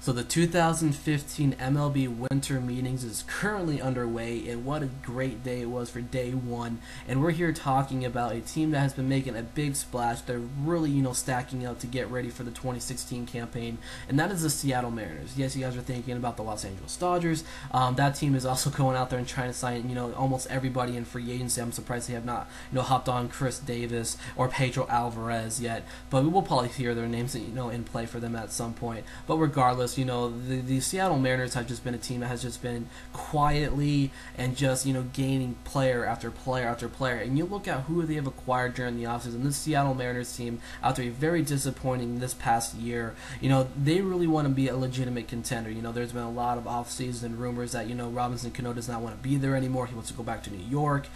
So the 2015 MLB Winter Meetings is currently underway, and what a great day it was for day one. And we're here talking about a team that has been making a big splash. They're really, stacking up to get ready for the 2016 campaign, and that is the Seattle Mariners. Yes, you guys are thinking about the Los Angeles Dodgers. That team is also going out there and trying to sign, almost everybody in free agency. I'm surprised they have not, hopped on Chris Davis or Pedro Alvarez yet. But we will probably hear their names, in play for them at some point. But regardless, the Seattle Mariners have just been a team that has just been quietly and just, gaining player after player after player. And you look at who they have acquired during the offseason. This Seattle Mariners team, after a very disappointing this past year, they really want to be a legitimate contender. There's been a lot of offseason rumors that, Robinson Cano does not want to be there anymore. He wants to go back to New York.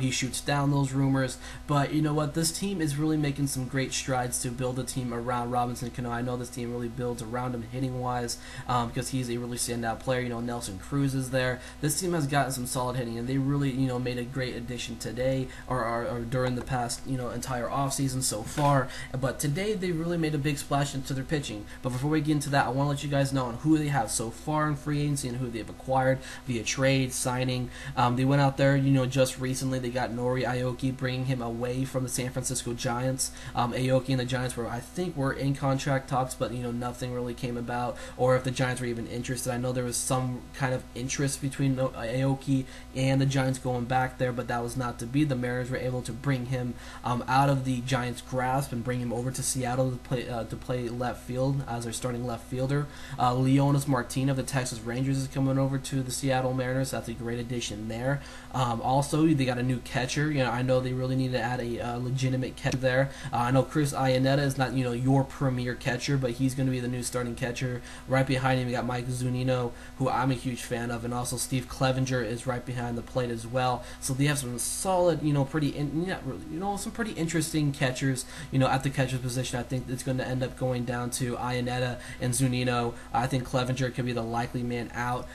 He shoots down those rumors. But you know what? This team is really making some great strides to build a team around Robinson Cano. I know this team really builds around him hitting-wise. Because he's a really standout player. Nelson Cruz is there. This team has gotten some solid hitting, and they really, made a great addition today or during the past, entire offseason so far. But today they really made a big splash into their pitching. But before we get into that, I want to let you guys know on who they have so far in free agency and who they've acquired via trade, signing. They went out there, just recently they got Nori Aoki, bringing him away from the San Francisco Giants. Aoki and the Giants were, I think, in contract talks, but, nothing really came about, or if the Giants were even interested. I know there was some kind of interest between Aoki and the Giants going back there, but that was not to be. The Mariners were able to bring him out of the Giants' grasp and bring him over to Seattle to play left field as their starting left fielder. Leonys Martin of the Texas Rangers is coming over to the Seattle Mariners. That's a great addition there. Also, they got a new catcher. I know they really need to add a legitimate catcher there. I know Chris Iannetta is not, your premier catcher, but he's going to be the new starting catcher. Right behind him, you got Mike Zunino, who I'm a huge fan of, and also Steve Clevenger is right behind the plate as well. So they have some solid, some pretty interesting catchers, at the catcher's position. I think it's going to end up going down to Iannetta and Zunino. I think Clevenger could be the likely man out.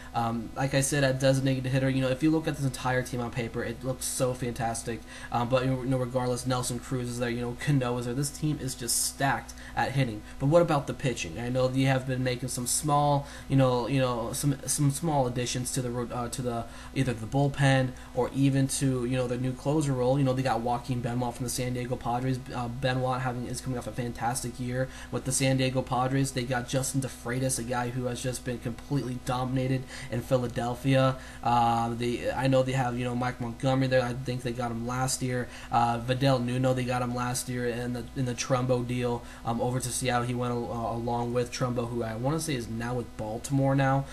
Like I said, a designated hitter. If you look at this entire team on paper, it looks so fantastic. But regardless, Nelson Cruz is there. Cano is there. This team is just stacked at hitting. But what about the pitching? I know they have been making some small, some small additions to the either the bullpen or even to the new closer role. They got Joaquin Benoit from the San Diego Padres. Benoit is coming off a fantastic year with the San Diego Padres. They got Justin DeFreitas, a guy who has just been completely dominated in Philadelphia. I know they have Mike Montgomery there. I think they got him last year. Vidal Nuno, they got him last year in the Trumbo deal over to Seattle. He went along with Trumbo, who I want to say is now with Baltimore now.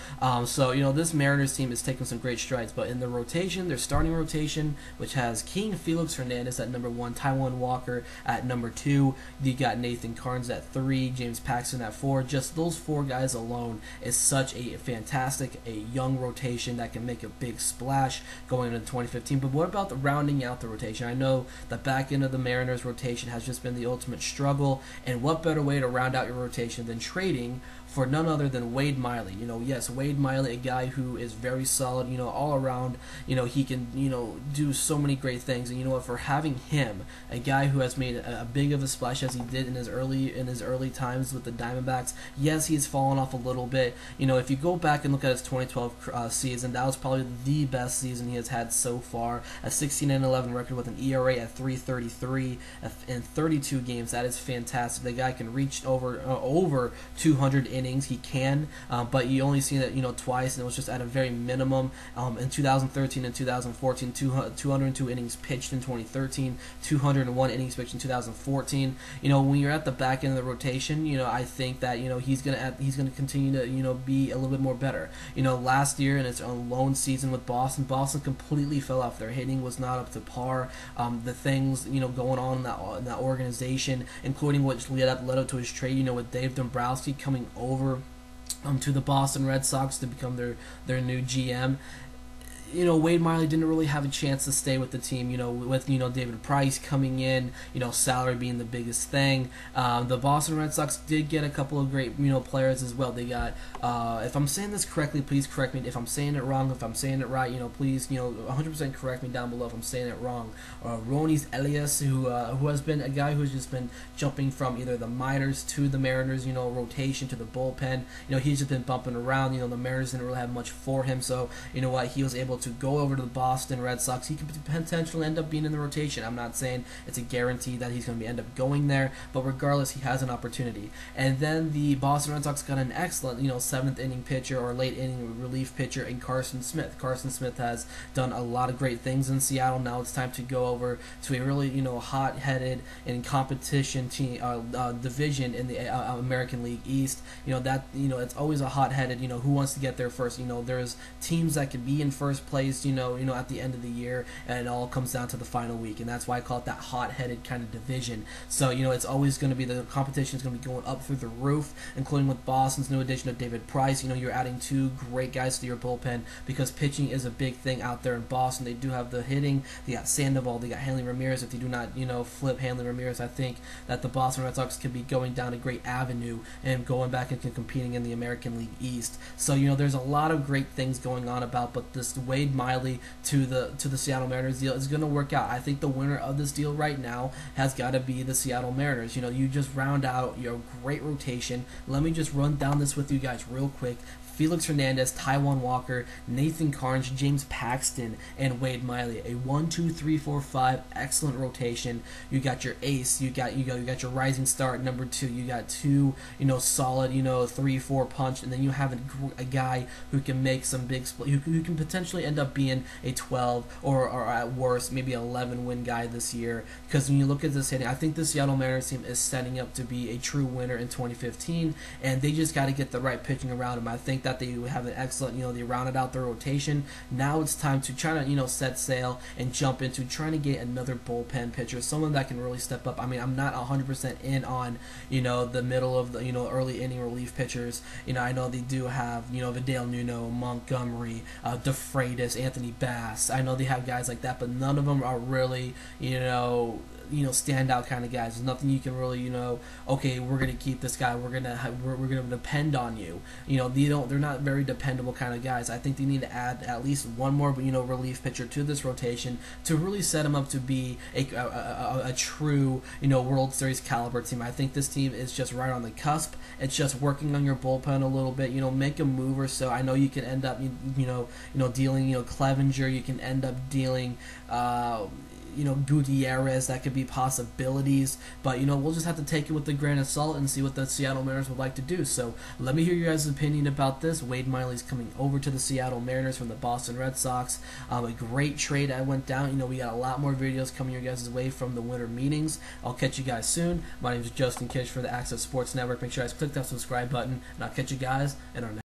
So, this Mariners team is taking some great strides, but in the rotation, their starting rotation, which has King Felix Hernandez at number 1, Taijuan Walker at number 2, you got Nathan Karns at 3, James Paxton at 4, just those 4 guys alone is such a fantastic, young rotation that can make a big splash going into 2015, but what about the rounding out the rotation? I know the back end of the Mariners rotation has just been the ultimate struggle, and what better way to round out your rotation than trading for none other than Wade Miley. Yes, Wade Miley, a guy who is very solid, all around, he can, do so many great things. And for having him, a guy who has made a big of a splash as he did in his early times with the Diamondbacks, yes, he's fallen off a little bit. If you go back and look at his 2012 season, that was probably the best season he has had so far. A 16-11 record with an ERA at 3.33 in 32 games. That is fantastic. The guy can reach over 200 innings. He can, but you only seen it, twice, and it was just at a very minimum. In 2013 and 2014, 202 innings pitched in 2013, 201 innings pitched in 2014. When you're at the back end of the rotation, I think that he's gonna continue to be a little bit more better. Last year in its own lone season with Boston completely fell off. Their hitting was not up to par. The things going on in that organization, including what led up to his trade, with Dave Dombrowski coming over to the Boston Red Sox to become their new GM. you know, Wade Miley didn't really have a chance to stay with the team, with, David Price coming in, salary being the biggest thing. The Boston Red Sox did get a couple of great, players as well. They got, if I'm saying this correctly, please correct me. If I'm saying it wrong, if I'm saying it right, please, 100% correct me down below if I'm saying it wrong. Ronis Elias, who has been a guy who's just been jumping from either the minors to the Mariners, rotation to the bullpen. He's just been bumping around. The Mariners didn't really have much for him, so you know what, he was able to go over to the Boston Red Sox. He could potentially end up being in the rotation. I'm not saying it's a guarantee that he's going to end up going there, but regardless, he has an opportunity. And then the Boston Red Sox got an excellent, 7th inning pitcher or late inning relief pitcher in Carson Smith. Carson Smith has done a lot of great things in Seattle. Now it's time to go over to a really, hot-headed and competition team division in the American League East. It's always a hot-headed, who wants to get there first. There's teams that could be in first place, at the end of the year, and it all comes down to the final week, and that's why I call it that hot-headed kind of division. So, it's always going to be, the competition is going to be going up through the roof, including with Boston's new addition of David Price. You're adding two great guys to your bullpen because pitching is a big thing out there in Boston. They do have the hitting. They got Sandoval. They got Hanley Ramirez. If they do not, flip Hanley Ramirez, I think that the Boston Red Sox could be going down a great avenue and going back into competing in the American League East. So, there's a lot of great things going on about, but this Wade Miley to the Seattle Mariners deal is going to work out. I think the winner of this deal right now has got to be the Seattle Mariners. You just round out your great rotation. Let me just run down this with you guys real quick. Felix Hernandez, Taijuan Walker, Nathan Karns, James Paxton, and Wade Miley. A 1, 2, 3, 4, 5 excellent rotation. You got your ace. You got your rising star at number 2. You got two, solid, 3-4 punch, and then you have a guy who can make some big split. Who can potentially end up being a 12 or at worst maybe 11 win guy this year. Because when you look at this hitting, I think the Seattle Mariners team is setting up to be a true winner in 2015, and they just got to get the right pitching around him. I think that they have an excellent, they rounded out their rotation. Now it's time to try to, set sail and jump into trying to get another bullpen pitcher, someone that can really step up. I mean, I'm not 100% in on, the middle of the, early inning relief pitchers. I know they do have, Vidal Nuno, Montgomery, DeFreitas, Anthony Bass. I know they have guys like that, but none of them are really, standout kind of guys. There's nothing you can really, okay, we're gonna keep this guy. We're gonna depend on you. They're not very dependable kind of guys. I think they need to add at least one more, relief pitcher to this rotation to really set them up to be a true, World Series caliber team. I think this team is just right on the cusp. It's just working on your bullpen a little bit. Make a move or so. I know you can end up, dealing, Clevenger. You can end up dealing, Gutierrez, that could be possibilities, but we'll just have to take it with a grain of salt and see what the Seattle Mariners would like to do. So let me hear your guys' opinion about this. Wade Miley's coming over to the Seattle Mariners from the Boston Red Sox. A great trade that went down. We got a lot more videos coming your guys' way from the winter meetings. I'll catch you guys soon. My name is Justin Kish for the Access Sports Network. Make sure you guys click that subscribe button, and I'll catch you guys in our next